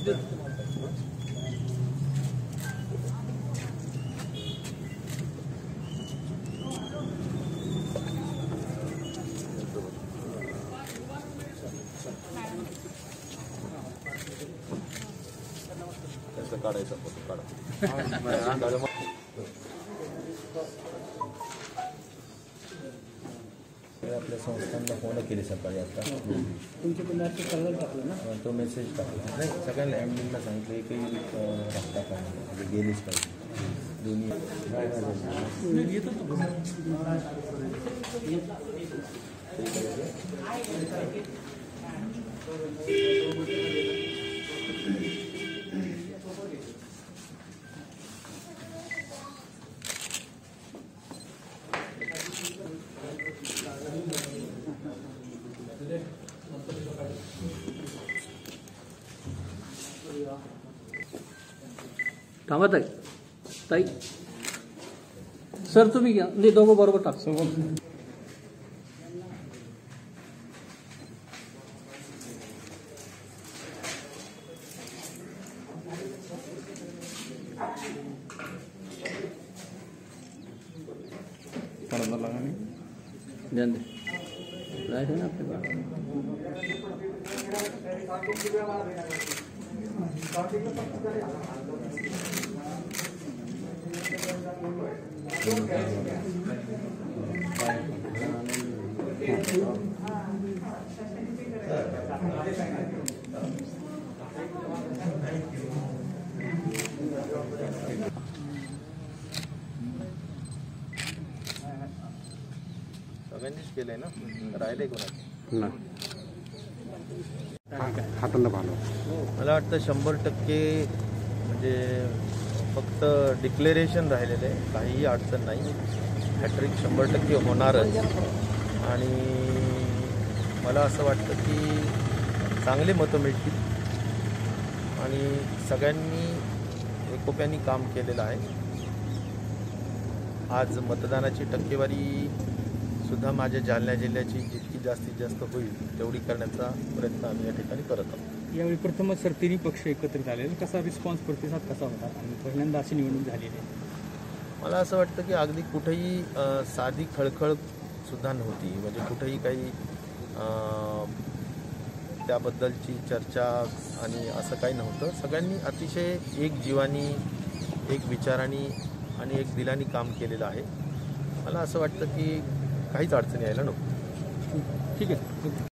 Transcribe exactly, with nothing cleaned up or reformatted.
काढायचा आपल्या संस्थांना फोन केले सकाळी आता तुमचे कुणाचे कलर टाकले ना तो मेसेज टाकला नाही सगळ्यांना एमडीला सांगितलं की रस्ता पाहिजे गेलीच पाहिजे दोन्ही नाही घेतो तो थांबा ताई ताई सर तुम्ही घ्या नाही दोघं बरोबर टाक सोबत ध्यान दे राइट है ना आपके पास केले ना राहिले कोणा नाही हातांना भालो मला वाटतं शंभर टक्के म्हणजे फक्त डिक्लेरेशन राहिलेले काही अडचण नाही हॅट्रिक शंभर टक्के होणारच आणि मला असं वाटतं की चांगले मतं मिळतील आणि सगळ्यांनी एकोप्याने काम केलेलं आहे। आज मतदानाची टक्केवारी सुद्धा माझ्या जालना जिल्ह्याची जितकी जास्तीत जास्त होईल तेवढी करण्याचा प्रयत्न आम्ही या ठिकाणी करत आहोत। यावेळी प्रथमच सर तिन्ही पक्ष एकत्रित आले कसा रिस्पॉन्स प्रतिसाद कसा होता आणि पहिल्यांदा अशी निवडणूक झालेली आहे मला असं वाटतं की अगदी कुठेही साधी खळखळ सुद्धा नव्हती म्हणजे कुठेही काही त्याबद्दलची चर्चा आणि असं काही नव्हतं। सगळ्यांनी अतिशय एक जीवानी एक विचाराने आणि एक दिलाने काम केलेलं आहे मला असं वाटतं की काहीच अडचणी यायला नको। ठीक आहे।